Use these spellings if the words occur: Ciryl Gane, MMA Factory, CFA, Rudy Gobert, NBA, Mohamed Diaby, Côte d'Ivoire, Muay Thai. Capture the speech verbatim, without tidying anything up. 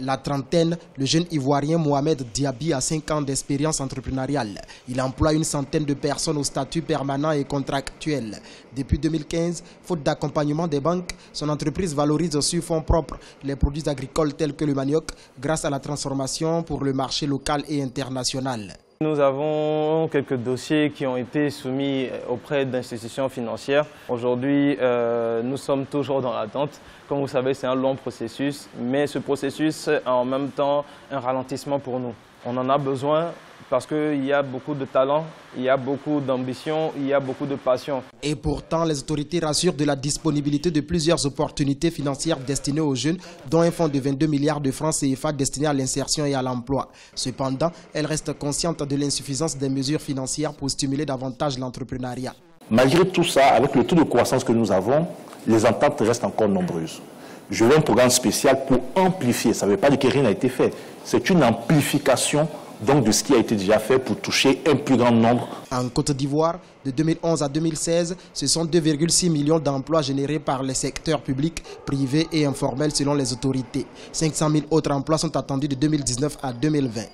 la trentaine, le jeune Ivoirien Mohamed Diaby a cinq ans d'expérience entrepreneuriale. Il emploie une centaine de personnes au statut permanent et contractuel. Depuis deux mille quinze, faute d'accompagnement des banques, son entreprise valorise sur fonds propres les produits agricoles tels que le manioc grâce à la transformation pour le marché local et international. Nous avons quelques dossiers qui ont été soumis auprès d'institutions financières. Aujourd'hui, euh, nous sommes toujours dans l'attente. Comme vous savez, c'est un long processus, mais ce processus a en même temps un ralentissement pour nous. On en a besoin parce qu'il y a beaucoup de talent, il y a beaucoup d'ambition, il y a beaucoup de passion. Et pourtant, les autorités rassurent de la disponibilité de plusieurs opportunités financières destinées aux jeunes, dont un fonds de vingt-deux milliards de francs C F A destiné à l'insertion et à l'emploi. Cependant, elles restent conscientes de l'insuffisance des mesures financières pour stimuler davantage l'entrepreneuriat. Malgré tout ça, avec le taux de croissance que nous avons, les ententes restent encore nombreuses. Je veux un programme spécial pour amplifier, ça ne veut pas dire que rien n'a été fait, c'est une amplification donc de ce qui a été déjà fait pour toucher un plus grand nombre. En Côte d'Ivoire, de deux mille onze à deux mille seize, ce sont deux virgule six millions d'emplois générés par les secteurs publics, privés et informels selon les autorités. cinq cent mille autres emplois sont attendus de deux mille dix-neuf à deux mille vingt.